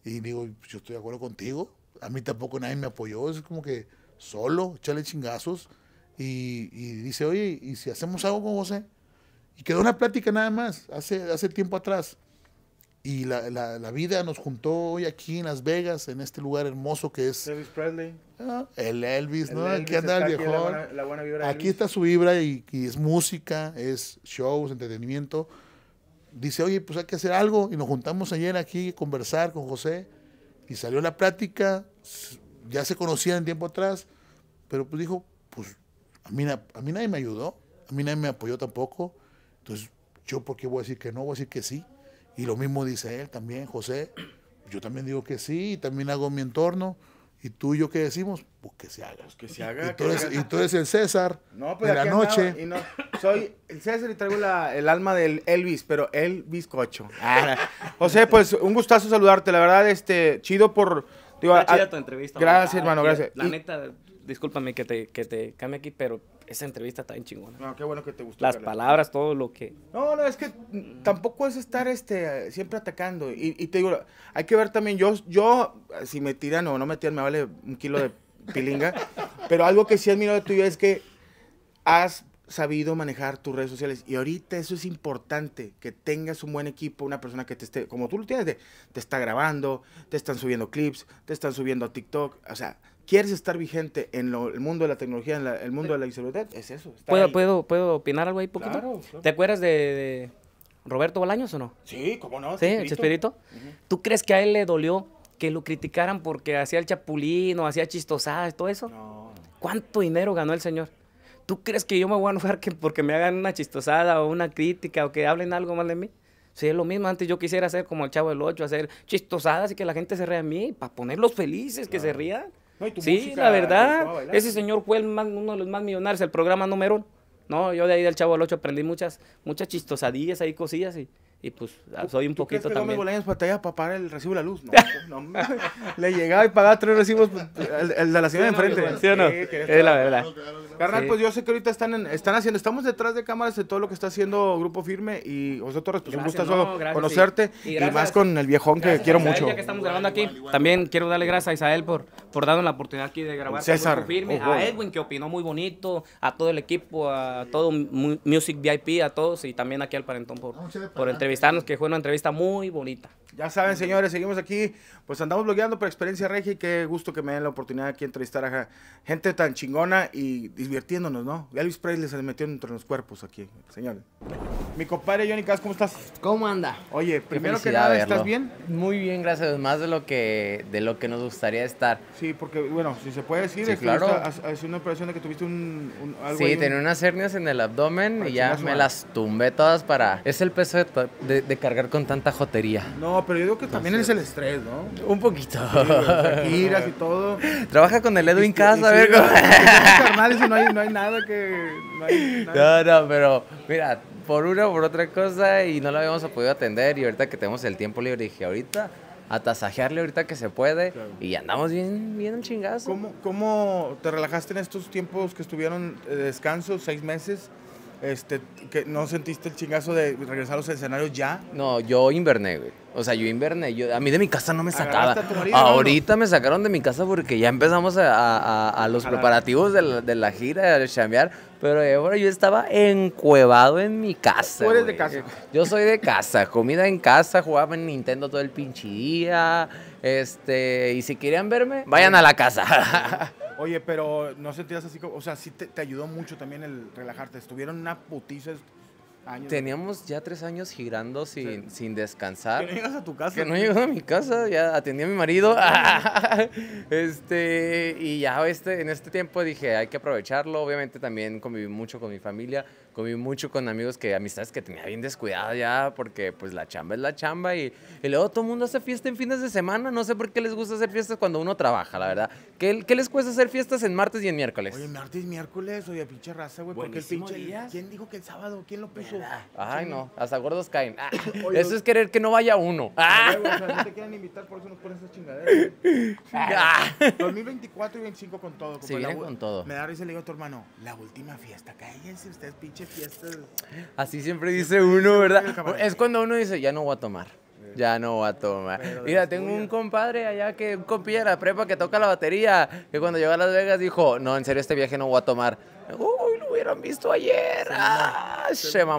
y digo, yo estoy de acuerdo contigo. A mí tampoco nadie me apoyó, es como que solo, echarle chingazos. Y dice, oye, ¿y si hacemos algo con José? Y quedó una plática nada más, hace tiempo atrás. Y la vida nos juntó hoy aquí en Las Vegas, en este lugar hermoso que es... Elvis Presley. El Elvis, ¿no? El Elvis, aquí anda el viejón. La buena vibra aquí está su vibra y es música, es shows, entretenimiento. Dice, oye, pues hay que hacer algo. Y nos juntamos ayer aquí a conversar con José. Y salió la plática. Ya se conocían tiempo atrás. Pero pues dijo, pues a mí nadie me ayudó. A mí nadie me apoyó tampoco. Entonces, ¿yo por qué voy a decir que no? Voy a decir que sí. Y lo mismo dice él también, José. Yo también digo que sí, y también hago mi entorno. ¿Y tú y yo qué decimos? Pues que se haga. Pues que se haga. Y tú eres el César de la noche. Y no, soy el César y traigo el alma del Elvis, pero el bizcocho. José, pues un gustazo saludarte. La verdad, chido por... Digo, chida tu entrevista. Gracias, hermano, gracias. La neta, discúlpame que te cambie aquí, pero... Esa entrevista está bien chingona. No, qué bueno que te gustó. Las palabras, todo lo que... No, no, es que tampoco es estar siempre atacando. Y te digo, hay que ver también, yo si me tiran o no me tiran, me vale un kilo de pilinga. Pero algo que sí admiro de tu vida es que has sabido manejar tus redes sociales. Y ahorita eso es importante, que tengas un buen equipo, una persona que te esté, como tú lo tienes, te está grabando, te están subiendo clips, te están subiendo a TikTok, o sea... ¿Quieres estar vigente en el mundo de la tecnología, en el mundo de la visibilidad? Es eso. ¿Puedo opinar algo ahí poquito? Claro, claro. ¿Te acuerdas de Roberto Bolaños o no? Sí, cómo no. Sí, el Chespirito. ¿Tú crees que a él le dolió que lo criticaran porque hacía el chapulín o hacía chistosadas, todo eso? No. ¿Cuánto dinero ganó el señor? ¿Tú crees que yo me voy a enojar porque me hagan una chistosada o una crítica o que hablen algo mal de mí? Sí, es lo mismo. Antes yo quisiera hacer como el Chavo del Ocho, hacer chistosadas y que la gente se ría de mí para ponerlos felices, claro, que se rían. No, sí, música, la verdad, ese señor fue uno de los más millonarios, el programa número 1. No, yo de ahí del Chavo del Ocho aprendí muchas chistosadillas ahí, cosillas, y pues soy un poquito también. ¿Tú crees que Gómez Bolaños batalla para pagar el recibo de la luz? No, no, le llegaba y pagaba 3 recibos, el de la señora enfrente. ¿Sí o no? Es la verdad. Carnal, pues yo sé que ahorita estamos detrás de cámaras de todo lo que está haciendo Grupo Firme, y José Torres, pues un gustazo conocerte, y más con el viejón que quiero mucho. Ya que estamos grabando aquí, también quiero darle gracias a Isael por darnos la oportunidad aquí de grabar Grupo Firme, a Edwin que opinó muy bonito, a todo el equipo, a todo Music VIP, a todos, y también aquí al Parentón por entrevistarnos, que fue una entrevista muy bonita. Ya saben, señores, seguimos aquí, pues andamos blogueando por Experiencia Regia, y qué gusto que me den la oportunidad aquí de entrevistar a gente tan chingona y divirtiéndonos, ¿no? Elvis Presley se metió entre los cuerpos aquí, señores. Mi compadre Johnny Kass, ¿cómo estás? ¿Cómo anda? Oye, primero que nada, ¿estás bien? Muy bien, gracias, más de lo que nos gustaría estar. Sí, porque, bueno, si se puede decir, sí, claro, es una operación de que tuviste algo. Sí, tenía unas hernias en el abdomen y ya me las tumbé todas para... Es el peso de cargar con tanta jotería. No, pero yo digo que también es el estrés, ¿no? Un poquito. Sí, giras y todo. Trabaja con el Edwin Kass, a ver cómo... No hay nada que... No, pero mira, por una o por otra cosa y no lo habíamos podido atender, y ahorita que tenemos el tiempo libre dije, ahorita atasajearle ahorita que se puede, claro, y andamos bien al chingazo. ¿Cómo te relajaste en estos tiempos que estuvieron de descanso, 6 meses? ¿Que no sentiste el chingazo de regresar a los escenarios ya? No, yo inverné, güey. O sea, yo inverné. A mí de mi casa no me sacaba. Ahorita me sacaron de mi casa porque ya empezamos a los preparativos de la gira, de chambear. Pero ahora yo estaba encuevado en mi casa. ¿Tú eres de casa? Yo soy de casa. Comida en casa, jugaba en Nintendo todo el pinche día. Y si querían verme, vayan a la casa. Oye, pero no sentías así como... O sea, sí te ayudó mucho también el relajarte. Estuvieron una putiza años. Teníamos ya 3 años girando sin descansar. Que no llegas a tu casa. Que no llegas a mi casa. Ya atendí a mi marido. Y ya en este tiempo dije, hay que aprovecharlo. Obviamente también conviví mucho con mi familia. Conviví mucho con amigos, amistades que tenía bien descuidadas ya, porque pues la chamba es la chamba, y luego todo el mundo hace fiesta en fines de semana. No sé por qué les gusta hacer fiestas cuando uno trabaja, la verdad. ¿Qué les cuesta hacer fiestas en martes y en miércoles? Oye, martes y miércoles, oye, pinche raza, güey, porque el pinche día. ¿Quién dijo que el sábado? ¿Quién lo puso? Ay, no, hasta gordos caen. Oye, eso es querer que no vaya uno. Güey, o sea, no te quieren invitar, por eso nos ponen esas chingaderas. 2024 y 2025 con todo. Sí, vienen con todo. Me da risa y le digo a tu hermano, la última fiesta, cállense ustedes, pinche fiestas. Así siempre dice uno, ¿verdad? Es cuando uno dice, ya no voy a tomar. Ya no voy a tomar. Mira, tengo un compadre allá, un compilla de la prepa que toca la batería, que cuando llegó a Las Vegas dijo, no, en serio, este viaje no voy a tomar. Uy, lo hubieran visto ayer.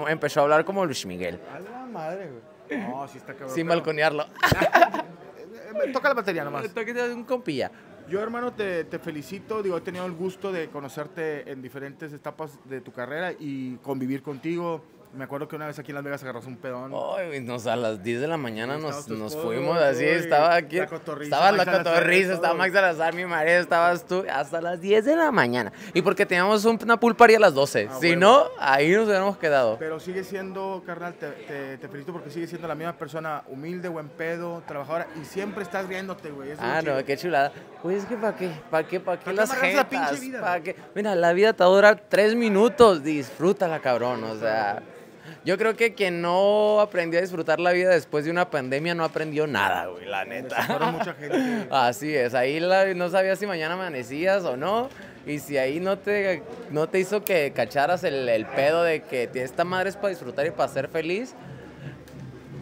Empezó a hablar como Luis Miguel. A la madre, güey. No, sí está cabrón. Sin balconearlo. Toca la batería nomás. Toca un compilla. Yo, hermano, te felicito. Digo, he tenido el gusto de conocerte en diferentes etapas de tu carrera y convivir contigo. Me acuerdo que una vez aquí en Las Vegas agarras un pedón. Ay, a las 10 de la mañana nos fuimos así. Estaba aquí. La cotorriza. Estaba la cotorriza, estaba Max Salazar, mi marido, estabas tú. Hasta las 10 de la mañana. Y porque teníamos una pool party a las 12. Ah, si bueno, no, ahí nos hubiéramos quedado. Pero sigue siendo, carnal, te felicito porque sigue siendo la misma persona humilde, buen pedo, trabajadora. Y siempre estás riéndote, güey. Ah, no, chido. Qué chulada. Güey, es que ¿para qué las jetas? Mira, la vida te va a durar 3 minutos. Disfrútala, cabrón. O sea... Yo creo que quien no aprendió a disfrutar la vida después de una pandemia no aprendió nada, güey, la neta. Mucha gente. Así es, ahí no sabías si mañana amanecías o no, y si ahí no te hizo que cacharas el pedo de que esta madre es para disfrutar y para ser feliz,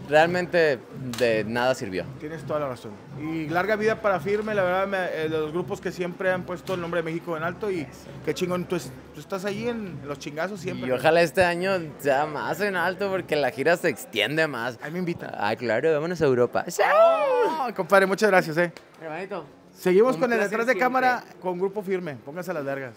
realmente de nada sirvió. Tienes toda la razón. Y larga vida para Firme, la verdad, los grupos que siempre han puesto el nombre de México en alto y qué chingón, tú estás ahí en los chingazos siempre. Y ojalá este año sea más en alto porque la gira se extiende más. Ahí me invitan. Ah, claro, vámonos a Europa. ¡Oh! Compadre, muchas gracias, Hermanito. Seguimos con el detrás de cámara con Grupo Firme. Pónganse las largas.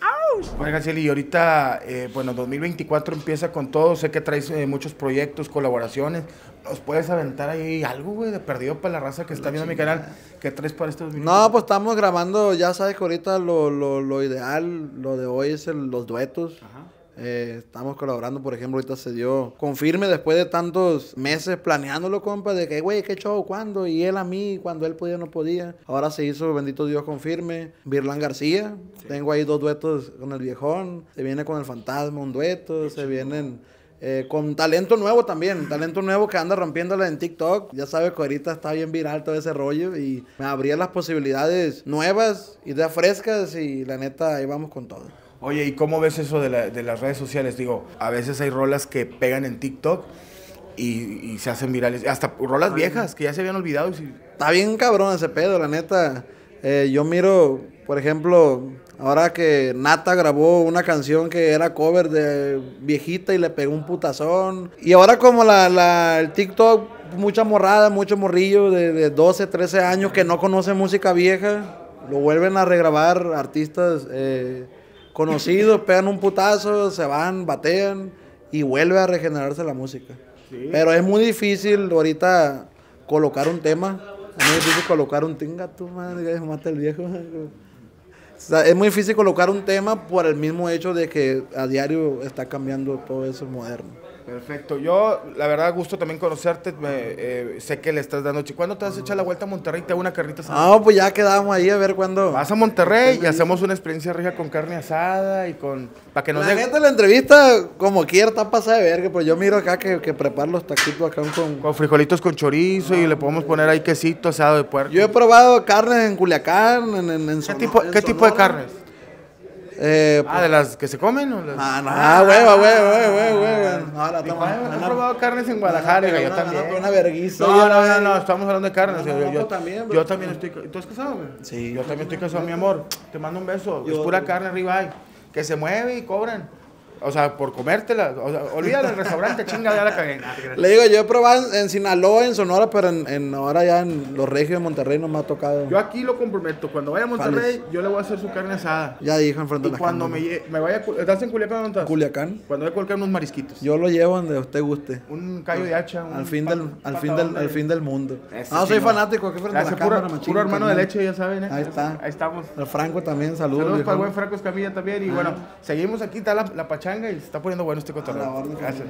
Bueno, Graciela, y ahorita, bueno, 2024 empieza con todo. Sé que traes muchos proyectos, colaboraciones. ¿Nos puedes aventar ahí algo, güey, de perdido para la raza que está viendo mi canal? ¿Qué traes para estos minutos? No, pues estamos grabando. Ya sabes que ahorita lo ideal, lo de hoy es los duetos. Ajá. Estamos colaborando, por ejemplo, ahorita se dio con Firme después de tantos meses planeándolo, compa, de que, güey, qué show, cuándo, y él a mí, cuando él podía, no podía. Ahora se hizo, bendito Dios, con Firme. Virlán García, sí. Tengo ahí 2 duetos con el viejón, se viene con el fantasma un dueto, se vienen... con talento nuevo también, talento nuevo que anda rompiéndola en TikTok. Ya sabes que ahorita está bien viral todo ese rollo y me abría las posibilidades nuevas, ideas frescas y la neta ahí vamos con todo. Oye, ¿y cómo ves eso de las redes sociales? Digo, a veces hay rolas que pegan en TikTok y se hacen virales, hasta rolas viejas que ya se habían olvidado. Y está bien cabrón ese pedo, la neta. Yo miro, por ejemplo, ahora que Nata grabó una canción que era cover de viejita y le pegó un putazón. Y ahora como el TikTok, mucha morrada, mucho morrillo de 12, 13 años que no conoce música vieja, lo vuelven a regrabar artistas conocidos, pegan un putazo, se van, batean y vuelve a regenerarse la música. Sí. Pero es muy difícil ahorita colocar un tema. Es muy difícil colocar un tinga, tú, madre, mata el viejo. O sea, es muy difícil colocar un tema por el mismo hecho de que a diario está cambiando todo eso moderno. Perfecto. Yo, la verdad, gusto también conocerte. Sé que le estás dando... ¿Cuándo te vas a echar la vuelta a Monterrey? Te hago una carnita asada. No, pues ya quedamos ahí a ver cuándo... Vas a Monterrey y hacemos una experiencia regia con carne asada y con... Para que nos la gente la entrevista, como quiera, está pasada de verga. Pero yo miro acá que preparo los taquitos acá con frijolitos con chorizo y le podemos poner ahí quesito asado de puerco. Yo he probado carnes en Culiacán, en ¿Qué tipo de carnes? Pues, ¿de las que se comen o las...? No, he probado carnes en Guadalajara, yo también. Una verguiza. No, estamos hablando de carnes. Yo también estoy... ¿Tú estás casado, güey? Sí. Yo también estoy casado, mi amor. Te mando un beso. Es pura carne ribeye. Que se mueve y cobran. O sea, por comértela. O sea, olvídate del restaurante, chinga, ya la cagué. Le digo, yo he probado en Sinaloa, en Sonora, pero ahora ya en los regios de Monterrey no me ha tocado. Yo aquí lo comprometo. Cuando vaya a Monterrey, yo le voy a hacer su carne asada. Ya dijo, enfrente de la cuando me vaya... ¿Estás en Culiacán o no estás? Culiacán. Cuando voy a colocar unos marisquitos. Yo lo llevo donde usted guste. Un callo de hacha. Al fin del mundo. No, soy fanático. Aquí frente a la cámara, machín. Puro hermano de leche, ya saben. Ahí está. Ahí estamos. El Franco también, saludos. Saludos para el buen Franco Escamilla también. Y bueno, seguimos aquí, está la pachanga. Y se está poniendo bueno este cotorreo. Gracias.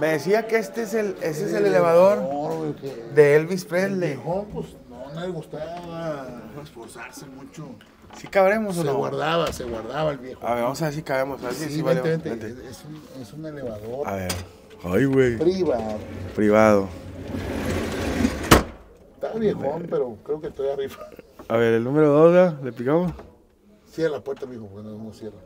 Me decía que ese es el elevador de Elvis Presley. No, pues no le gustaba esforzarse mucho. ¿Sí cabremos o no? Se guardaba el viejo. A ver, vamos a ver si cabemos. Sí, vente. Es un elevador. A ver. Ay, güey. Privado. Está viejón, pero creo que estoy arriba. A ver, el número 2, ¿le picamos? Cierra la puerta, mijo, porque no cierra.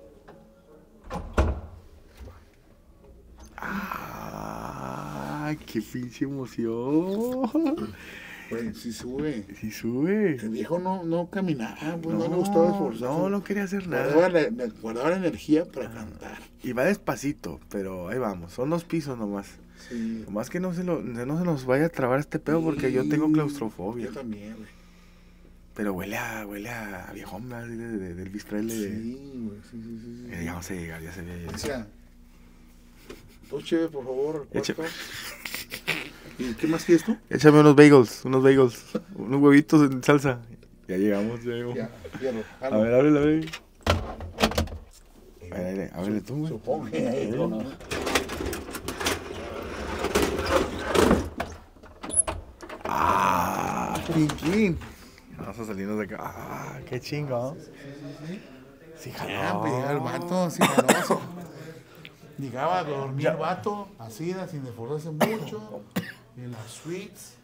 ¡Ah! ¡Qué pinche emoción! Pues sí sube. El viejo no caminaba, pues no le gustaba esforzarse. No quería hacer nada. Guardaba la energía para cantar. Y va despacito, pero ahí vamos. Son 2 pisos nomás. Sí. Nomás que no se nos vaya a trabar este pedo, porque yo tengo claustrofobia. Yo también, güey. Pero huele a viejón, ¿verdad? Del Elvis Presley. Sí, güey, sí. Ya vamos a llegar, ya se veía. O sea, dos chéves, por favor. ¿Y qué más quieres tú? Échame unos bagels, unos huevitos en salsa. Ya llegamos, ya. A ver, ábrele. Ábrele tú, güey. Supongo que ahí no. ¡Ah! ¡Chin! Vamos a salirnos de acá. ¡Ah! ¡Qué chingo! Sí, jalaba. Llegaba el vato, sí, jaloso. Llegaba a dormir el vato, así, sin esforzarse mucho, en las suites.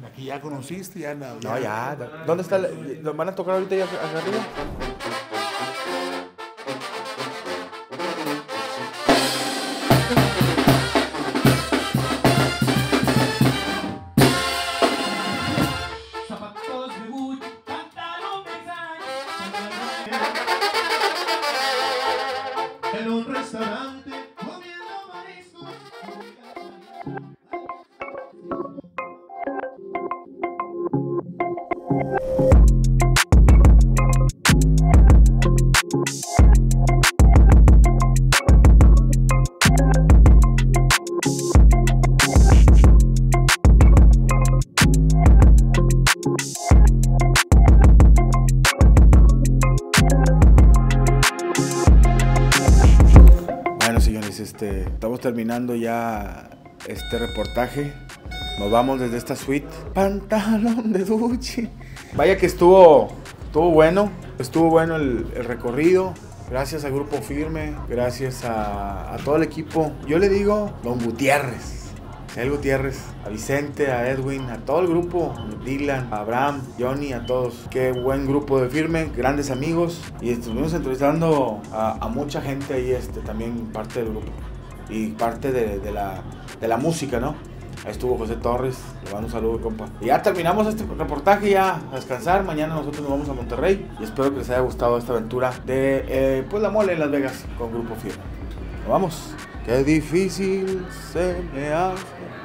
La que ya conociste, ya la... No, ya. ¿Dónde está? ¿Lo van a tocar ahorita ya acá arriba? Terminando ya este reportaje, nos vamos desde esta suite. Pantalón de Duchi. Vaya que estuvo bueno el recorrido. Gracias a Grupo Firme, gracias a todo el equipo. Yo le digo Don Gutiérrez, El Gutiérrez, a Vicente, a Edwin, a todo el grupo, a Dylan, a Abraham, Johnny, a todos. Qué buen grupo de Firme, grandes amigos. Y estuvimos entrevistando a mucha gente ahí, también parte del grupo. Y parte de la música, ¿no? Ahí estuvo José Torres, le mando un saludo, compa. Y ya terminamos este reportaje, ya a descansar. Mañana nosotros nos vamos a Monterrey. Y espero que les haya gustado esta aventura de, pues, la mole en Las Vegas con Grupo Firme. Nos vamos. Qué difícil se me hace.